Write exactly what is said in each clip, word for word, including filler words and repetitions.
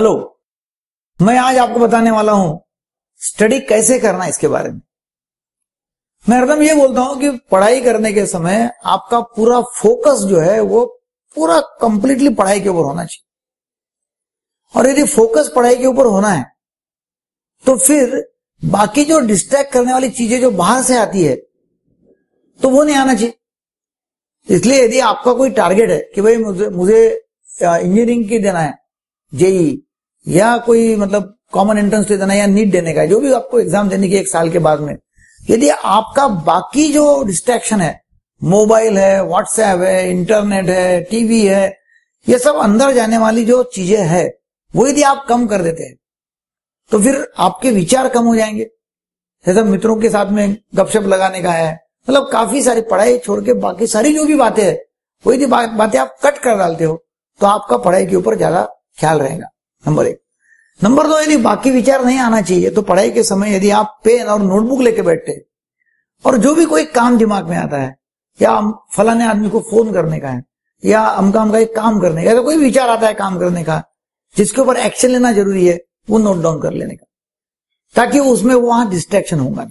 Hello, मैं आज आपको बताने वाला हूं स्टडी कैसे करना इसके बारे में। मैं हरदम ये बोलता हूं कि पढ़ाई करने के समय आपका पूरा फोकस जो है वो पूरा कंप्लीटली पढ़ाई के ऊपर होना चाहिए, और यदि फोकस पढ़ाई के ऊपर होना है तो फिर बाकी जो डिस्ट्रैक्ट करने वाली चीजें जो बाहर से आती है तो वो नहीं आना चाहिए। इसलिए यदि आपका कोई टारगेट है कि भाई मुझे मुझे इंजीनियरिंग की देना है, जेई या कोई मतलब कॉमन एंट्रेंस दे देना या नीट देने का, जो भी आपको एग्जाम देने की एक साल के बाद में, यदि आपका बाकी जो डिस्ट्रैक्शन है, मोबाइल है, व्हाट्सएप है, इंटरनेट है, टीवी है, ये सब अंदर जाने वाली जो चीजें है वो यदि आप कम कर देते हैं तो फिर आपके विचार कम हो जाएंगे। जैसे मित्रों के साथ में गपशप लगाने का है, मतलब काफी सारी पढ़ाई छोड़ के बाकी सारी जो भी बातें है वो यदि बा, बातें आप कट कर डालते हो तो आपका पढ़ाई के ऊपर ज्यादा ख्याल रहेगा। नंबर एक। नंबर दो, यदि बाकी विचार नहीं आना चाहिए तो पढ़ाई के समय यदि आप पेन और नोटबुक लेके बैठते हैं और जो भी कोई काम दिमाग में आता है या फलाने आदमी को फोन करने का है या अमका अमका एक काम करने का, तो कोई विचार आता है काम करने का जिसके ऊपर एक्शन लेना जरूरी है, वो नोट डाउन कर लेने का, ताकि उसमें वहां डिस्ट्रैक्शन होगा।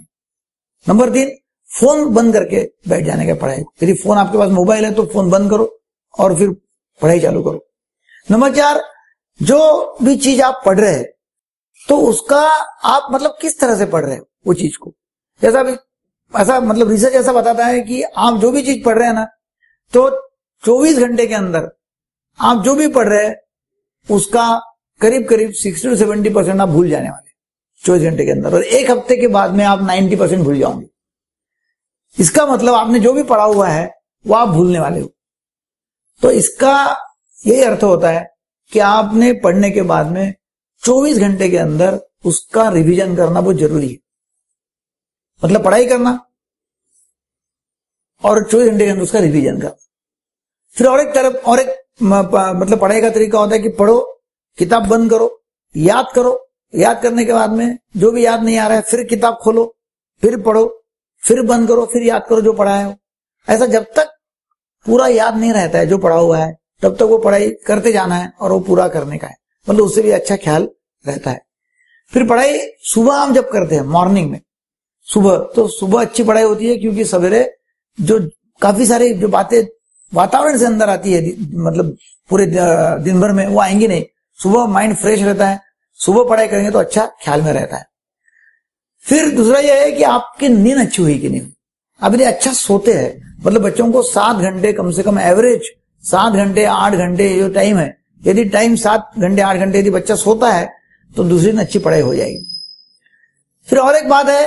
नंबर तीन, फोन बंद करके बैठ जाने का पढ़ाई। यदि फोन आपके पास मोबाइल है तो फोन बंद करो और फिर पढ़ाई चालू करो। नंबर चार, जो भी चीज आप पढ़ रहे हैं तो उसका आप मतलब किस तरह से पढ़ रहे हो वो चीज को, जैसा भी ऐसा मतलब रिसर्च ऐसा बताता है कि आप जो भी चीज पढ़ रहे हैं ना तो चौबीस घंटे के अंदर आप जो भी पढ़ रहे हैं उसका करीब करीब सिक्सटी टू सेवेंटी परसेंट आप भूल जाने वाले चौबीस घंटे के अंदर, और एक हफ्ते के बाद में आप नाइन्टी परसेंट भूल जाओगे। इसका मतलब आपने जो भी पढ़ा हुआ है वो आप भूलने वाले हो। तो इसका यही अर्थ होता है कि आपने पढ़ने के बाद में चौबीस घंटे के अंदर उसका रिवीजन करना बहुत जरूरी है। मतलब पढ़ाई करना और चौबीस घंटे के अंदर उसका रिवीजन करना। फिर और एक तरफ और एक मतलब पढ़ाई का तरीका होता है कि पढ़ो, किताब बंद करो, याद करो, याद करने के बाद में जो भी याद नहीं आ रहा है फिर किताब खोलो, फिर पढ़ो, फिर बंद करो, फिर याद करो जो पढ़ा है वो। ऐसा जब तक पूरा याद नहीं रहता है जो पढ़ा हुआ है तब तक वो पढ़ाई करते जाना है और वो पूरा करने का है, मतलब उससे भी अच्छा ख्याल रहता है। फिर पढ़ाई सुबह हम जब करते हैं मॉर्निंग में, सुबह तो सुबह अच्छी पढ़ाई होती है क्योंकि सवेरे जो काफी सारी जो बातें वातावरण से अंदर आती है मतलब पूरे दिन भर में वो आएंगी नहीं, सुबह माइंड फ्रेश रहता है, सुबह पढ़ाई करेंगे तो अच्छा ख्याल में रहता है। फिर दूसरा यह है कि आपकी नींद अच्छी हुई कि नहीं हुई। आप यदि अच्छा सोते हैं, मतलब बच्चों को सात घंटे कम से कम एवरेज सात घंटे आठ घंटे जो टाइम है, यदि टाइम सात घंटे आठ घंटे यदि बच्चा सोता है तो दूसरी दिन अच्छी पढ़ाई हो जाएगी। फिर और एक बात है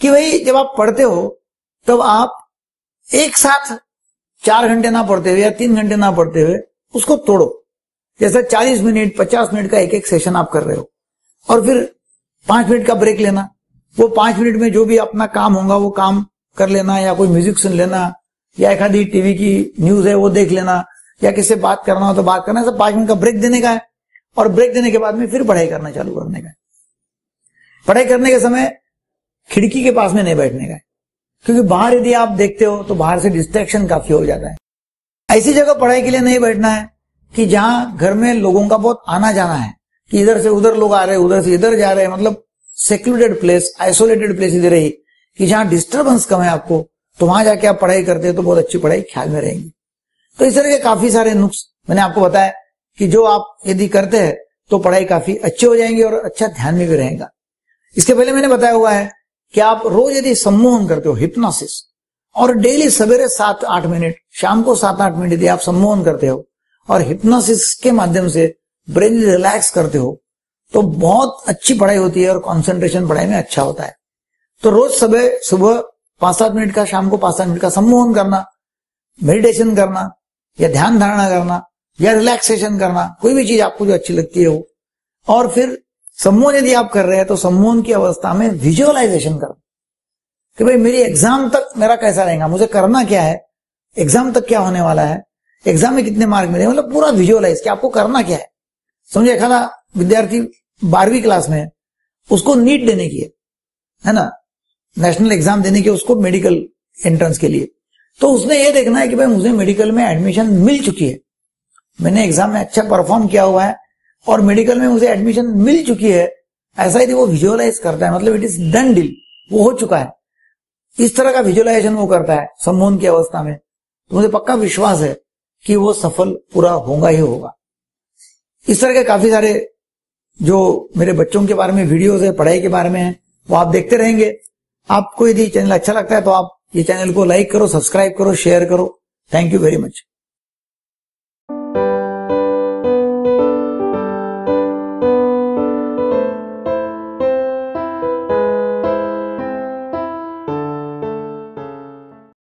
कि भाई जब आप पढ़ते हो तब आप एक साथ चार घंटे ना पढ़ते हुए या तीन घंटे ना पढ़ते हुए उसको तोड़ो, जैसे चालीस मिनट पचास मिनट का एक एक सेशन आप कर रहे हो और फिर पांच मिनट का ब्रेक लेना, वो पांच मिनट में जो भी अपना काम होगा वो काम कर लेना या कोई म्यूजिक सुन लेना या एक आधी टीवी की न्यूज है वो देख लेना या किससे बात करना हो तो बात करना है। सब पांच मिनट का ब्रेक देने का है और ब्रेक देने के बाद में फिर पढ़ाई करना चालू करने का है। पढ़ाई करने के समय खिड़की के पास में नहीं बैठने का है क्योंकि बाहर यदि आप देखते हो तो बाहर से डिस्ट्रैक्शन काफी हो जाता है। ऐसी जगह पढ़ाई के लिए नहीं बैठना है कि जहां घर में लोगों का बहुत आना जाना है, कि इधर से उधर लोग आ रहे हैं, उधर से इधर जा रहे हैं, मतलब सेक्लूडेड प्लेस, आइसोलेटेड प्लेस इधर रही कि जहां डिस्टर्बेंस कम है आपको, तो वहां जाके आप पढ़ाई करते हैं तो बहुत अच्छी पढ़ाई ख्याल में रहेगी। तो इस तरह के काफी सारे नुस्खे मैंने आपको बताया कि जो आप यदि करते हैं तो पढ़ाई काफी अच्छी हो जाएंगी और अच्छा ध्यान में भी रहेगा। इसके पहले मैंने बताया हुआ है कि आप रोज यदि सम्मोहन करते हो, हिप्नोसिस, और डेली सवेरे सात आठ मिनट शाम को सात आठ मिनट यदि आप सम्मोहन करते हो और हिप्नोसिस के माध्यम से ब्रेन रिलैक्स करते हो तो बहुत अच्छी पढ़ाई होती है और कॉन्सेंट्रेशन पढ़ाई में अच्छा होता है। तो रोज सुबह सुबह पांच सात मिनट का, शाम को पांच सात मिनट का सम्मोहन करना, मेडिटेशन करना या ध्यान धारणा करना या रिलैक्सेशन करना, कोई भी चीज आपको जो अच्छी लगती है वो। और फिर सम्मोहन यदि आप कर रहे हैं तो सम्मोहन की अवस्था में विजुअलाइजेशन करना कि भाई मेरी एग्जाम तक मेरा कैसा रहेगा, मुझे करना क्या है, एग्जाम तक क्या होने वाला है, एग्जाम में कितने मार्क मिले, मतलब पूरा विजुअलाइज कि आपको करना क्या है। समझे एखादा विद्यार्थी बारहवीं क्लास में है, उसको नीट देने की है, है ना, नेशनल एग्जाम देने की, उसको मेडिकल एंट्रेंस के लिए, तो उसने ये देखना है कि भाई मुझे मेडिकल में एडमिशन मिल चुकी है, मैंने एग्जाम में अच्छा परफॉर्म किया हुआ है और मेडिकल में उसे एडमिशन मिल चुकी है, ऐसा ही वो विजुअलाइज करता है, मतलब इट इज डन डील, वो हो चुका है, इस तरह का विजुअलाइजेशन वो करता है सम्मोहन की अवस्था में, तो मुझे पक्का विश्वास है कि वो सफल पूरा होगा ही होगा। इस तरह के काफी सारे जो मेरे बच्चों के बारे में वीडियोस है, पढ़ाई के बारे में है, वो आप देखते रहेंगे। आपको यदि चैनल अच्छा लगता है तो आप ये चैनल को लाइक करो, सब्सक्राइब करो, शेयर करो। Thank you very much.